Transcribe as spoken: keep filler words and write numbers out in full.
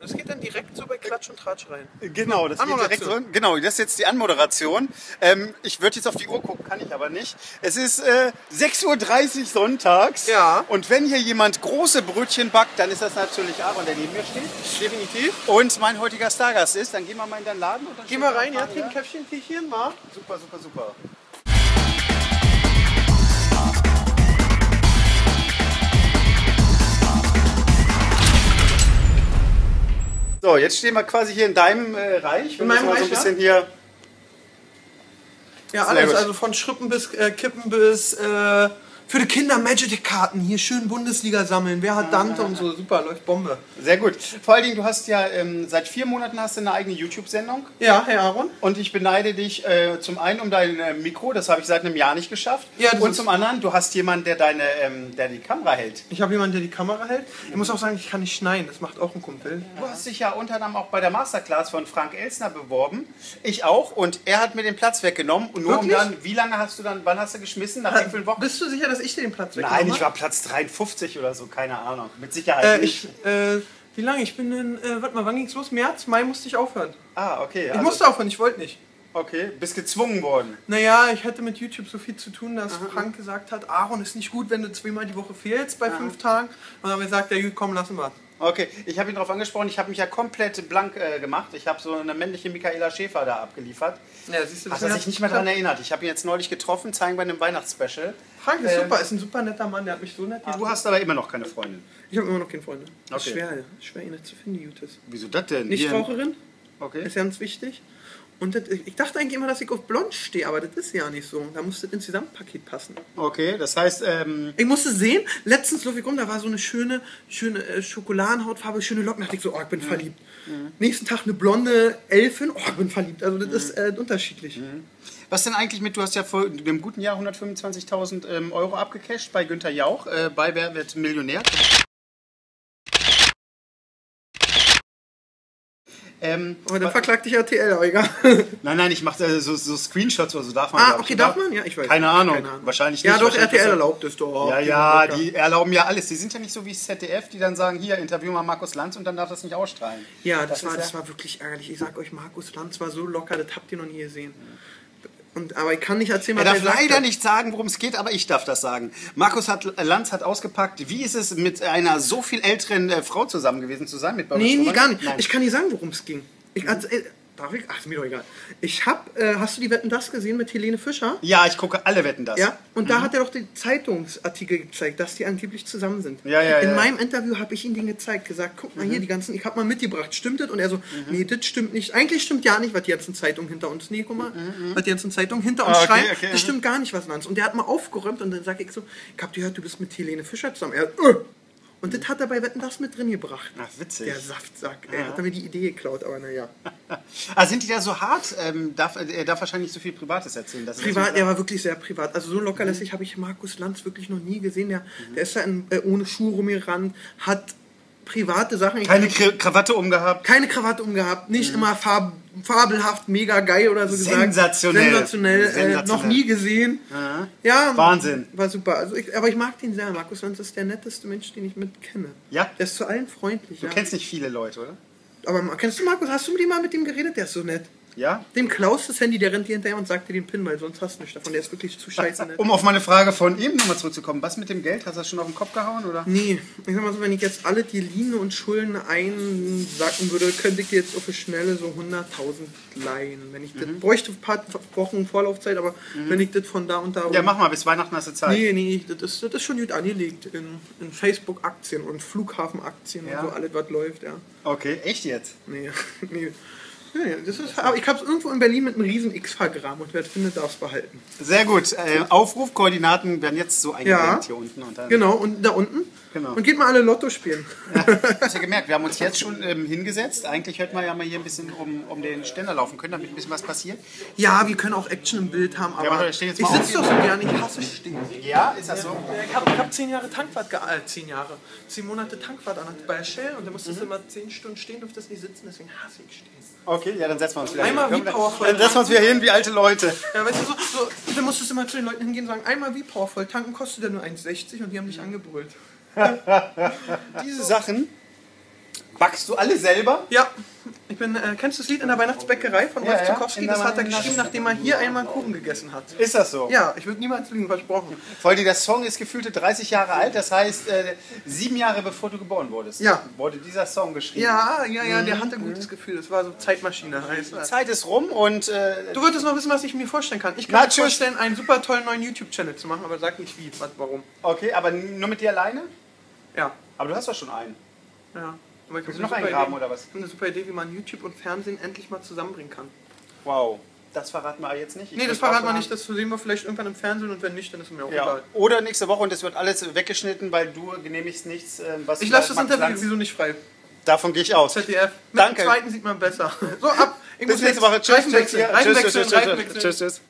Das geht dann direkt so bei Klatsch und Tratsch rein. Genau, das geht direkt rein. Genau, das ist jetzt die Anmoderation. Ähm, ich würde jetzt auf die Uhr gucken, kann ich aber nicht. Es ist äh, sechs Uhr dreißig sonntags. Ja. Und wenn hier jemand große Brötchen backt, dann ist das natürlich Aaron, der neben mir steht. Definitiv. Und mein heutiger Stargast ist. Dann gehen wir mal in deinen Laden. Und dann gehen wir rein, ja, trinken Käffchen, Tierchen, mal. Super, super, super. So, jetzt stehen wir quasi hier in deinem äh, Reich. Wenn in meinem mal Reich, so ein bisschen hier. Ja, alles. Also von Schrippen bis äh, Kippen bis äh, für die Kinder Magic-Karten. Hier schön Bundesliga sammeln. Wer hat Dante ah. und so. Super, läuft Bombe. Sehr gut. Vor allen Dingen, du hast ja ähm, seit vier Monaten hast du eine eigene YouTube-Sendung. Ja, Herr Aaron. Und ich beneide dich äh, zum einen um dein äh, Mikro. Das habe ich seit einem Jahr nicht geschafft. Ja, und zum anderen, du hast jemanden, der, deine, ähm, der die Kamera hält. Ich habe jemanden, der die Kamera hält. Ich muss auch sagen, ich kann nicht schneiden. Das macht auch ein Kumpel. Ja. Du hast dich ja unter anderem auch bei der Masterclass von Frank Elsner beworben. Ich auch. Und er hat mir den Platz weggenommen. Und nur Wirklich? um dann, wie lange hast du dann, wann hast du geschmissen? Nach wie vielen Wochen? Bist du sicher, dass ich den Platz weggenommen habe? Nein, ich war Platz dreiundfünfzig oder so, keine Ahnung. Mit Sicherheit äh, nicht. Ich, äh, wie lange? Ich bin in, äh, warte mal, wann ging's los? März, Mai musste ich aufhören. Ah, okay. Ich also musste aufhören, ich wollte nicht. Okay, bist gezwungen worden. Naja, ich hatte mit YouTube so viel zu tun, dass Aha. Frank gesagt hat, Aaron, ist nicht gut, wenn du zweimal die Woche fehlst bei Aha. fünf Tagen. Und dann haben wir gesagt, ja, komm, lassen wir. Okay, ich habe ihn darauf angesprochen, ich habe mich ja komplett blank äh, gemacht. Ich habe so eine männliche Michaela Schäfer da abgeliefert. Ja, siehst du, das hat er sich nicht mehr daran erinnert. Ich habe ihn jetzt neulich getroffen, zeigen bei einem Weihnachtsspecial. Frank ist ähm, super, ist ein super netter Mann, der hat mich so nett gemacht. Du hast aber immer noch keine Freundin. Ich habe immer noch keine Freundin. Okay. Ist schwer, ist schwer, ihn nicht zu finden, Jutes. Wieso das denn? Nichtraucherin, okay. Ist ganz wichtig. Und das, ich dachte eigentlich immer, dass ich auf blond stehe, aber das ist ja nicht so. Da musste das ins Gesamtpaket passen. Okay, das heißt... Ähm ich musste sehen, letztens so viel rum, da war so eine schöne, schöne Schokoladenhautfarbe, schöne Locken. Da dachte ich so, oh, ich bin mhm. verliebt. Mhm. Nächsten Tag eine blonde Elfin, oh, ich bin verliebt. Also das mhm. ist äh, unterschiedlich. Mhm. Was denn eigentlich mit, du hast ja vor einem guten Jahr hundertfünfundzwanzigtausend ähm, Euro abgecasht bei Günther Jauch, äh, bei Wer wird Millionär? Ähm, aber dann verklagt dich R T L, aber egal. Nein, nein, ich mache äh, so, so Screenshots oder so, darf man. Ah, okay, darf man? Ja, ich weiß. Keine Ahnung, keine Ahnung. wahrscheinlich nicht. Ja, doch, R T L erlaubt es doch. Ja, ja, die erlauben ja alles. Die sind ja nicht so wie das Z D F, die dann sagen, hier, interview mal Markus Lanz und dann darf das nicht ausstrahlen. Ja, das, das, war, ja das war wirklich ärgerlich. Ich sag euch, Markus Lanz war so locker, das habt ihr noch nie gesehen. Und, aber ich kann nicht erzählen, was er darf leider hat. nicht sagen, worum es geht, aber ich darf das sagen. Markus hat, Lanz hat ausgepackt, wie ist es, mit einer so viel älteren äh, Frau zusammen gewesen zu sein? Mit nee, nee, gar nicht. Nein. Ich kann nicht sagen, worum es ging. Ich, also, äh, darf ich? Ach, ist mir doch egal. Ich hab, äh, hast du die Wetten das gesehen mit Helene Fischer? Ja, ich gucke alle Wetten das. Ja? Und mhm. da hat er doch den Zeitungsartikel gezeigt, dass die angeblich zusammen sind. Ja, ja, In ja, meinem ja. Interview habe ich ihn den gezeigt, gesagt, guck mal mhm. hier, die ganzen, ich habe mal mitgebracht, stimmt das? Und er so, mhm. nee, das stimmt nicht. Eigentlich stimmt ja nicht, was die ganzen Zeitungen hinter uns, nee, guck mal, mhm. was die ganzen Zeitungen hinter uns oh, okay, schreiben, okay, das okay. stimmt gar nicht, was Lanz. Und der hat mal aufgeräumt und dann sage ich so, ich habe gehört, du bist mit Helene Fischer zusammen. Er, äh, Und das hat er bei Wetten das mit drin gebracht. Ach, witzig. Der Saftsack. Er hat mir die Idee geklaut, aber naja. Ah, sind die da so hart? Ähm, darf, er darf wahrscheinlich nicht so viel Privates erzählen. Das privat, er war wirklich sehr privat. Also so lockerlässig mhm. habe ich Markus Lanz wirklich noch nie gesehen. Der, mhm. der ist da in, äh, ohne Schuhe rumgerannt, hat private Sachen... Keine Kra Krawatte umgehabt? Keine Krawatte umgehabt. Nicht mhm. immer fab fabelhaft, mega geil oder so Sensationell. gesagt. Sensationell. Sensationell. Äh, noch nie gesehen. Mhm. Ja, Wahnsinn. War super. Also ich, aber ich mag den sehr. Markus Lanz ist der netteste Mensch, den ich mit kenne. Ja? Der ist zu allen freundlich. Du ja. kennst nicht viele Leute, oder? Aber kennst du Markus? Hast du mit ihm mal mit dem geredet? Der ist so nett. Ja? Dem Klaus das Handy, der rennt dir hinterher und sagt dir den PIN, weil sonst hast du nichts davon. Der ist wirklich zu scheiße nett. Um auf meine Frage von eben nochmal zurückzukommen, was mit dem Geld? Hast du das schon auf den Kopf gehauen, oder? Nee, ich sag mal so, wenn ich jetzt alle die Linie und Schulden einsacken würde, könnte ich jetzt auf eine Schnelle so hunderttausend leihen. Wenn ich mhm. das, bräuchte ein paar Wochen Vorlaufzeit, aber mhm. wenn ich das von da und da... Ja, mach mal, bis Weihnachten hast du Zeit. Nee, nee, das ist, das ist schon gut angelegt in, in Facebook-Aktien und Flughafenaktien ja. und so, alles, was läuft, ja. Okay, echt jetzt? Nee, nee. Ja, ja, das ist, aber ich habe es irgendwo in Berlin mit einem riesen X vergraben und wer findet, darf es behalten. Sehr gut. Äh, Aufrufkoordinaten werden jetzt so eingeblendet ja, hier unten. Und dann genau, und da unten. Genau. Und geht mal alle Lotto spielen. Ja, hast ja gemerkt, wir haben uns jetzt schon ähm, hingesetzt. Eigentlich hätten wir ja mal hier ein bisschen um, um den Ständer laufen können, damit ein bisschen was passiert. Ja, wir können auch Action im Bild haben, aber ja, warte, ich sitze doch so gerne, ich hasse stehen. Ja, ist das so? Ich habe hab zehn Jahre Tankwart, äh, zehn Jahre, zehn Monate Tankwart an, bei Shell und da musstest mhm. du immer zehn Stunden stehen, durftest nicht sitzen, deswegen hasse ich stehen. Okay, ja, dann setzen wir uns wieder einmal hin. Einmal wie Powervoll. Dann setzen wir uns wieder hin wie alte Leute. Ja, weißt du, so, so, dann musstest du immer zu den Leuten hingehen und sagen, einmal wie Powervoll, tanken kostet ja nur eins sechzig und die haben dich angebrüllt. Diese Sachen Backst du alle selber? Ja. Ich bin, äh, kennst du das Lied in der Weihnachtsbäckerei von Rolf ja, Zukowski? Ja, das hat er geschrieben, nachdem er hier einmal einen Kuchen gegessen hat. Ist das so? Ja, ich würde niemals lügen, versprochen. Vor allem, der Song ist gefühlte dreißig Jahre alt, das heißt, äh, sieben Jahre bevor du geboren wurdest, ja. wurde dieser Song geschrieben. Ja, ja, ja, mhm. der hatte ein gutes Gefühl, das war so Zeitmaschine. Heißt. Die Zeit ist rum und... Äh, du würdest noch wissen, was ich mir vorstellen kann. Ich kann mir vorstellen, einen super tollen neuen YouTube-Channel zu machen, aber sag nicht wie, was, warum. Okay, aber nur mit dir alleine? Ja. Aber du hast doch schon einen. Ja. Aber ich habe noch eingraben oder was? Ich habe eine super Idee, wie man YouTube und Fernsehen endlich mal zusammenbringen kann. Wow, das verraten wir jetzt nicht. Ich nee, das verraten wir nicht, das sehen wir vielleicht irgendwann im Fernsehen und wenn nicht, dann ist mir auch ja. egal. Oder nächste Woche und das wird alles weggeschnitten, weil du genehmigst nichts, was... Ich lasse das Interview sowieso nicht frei. Davon gehe ich aus. Z D F. Mit Danke. Dem zweiten sieht man besser. So, ab. Ich Bis muss nächste Woche. Tschüss, tschüss, tschüss, tschüss, tschüss.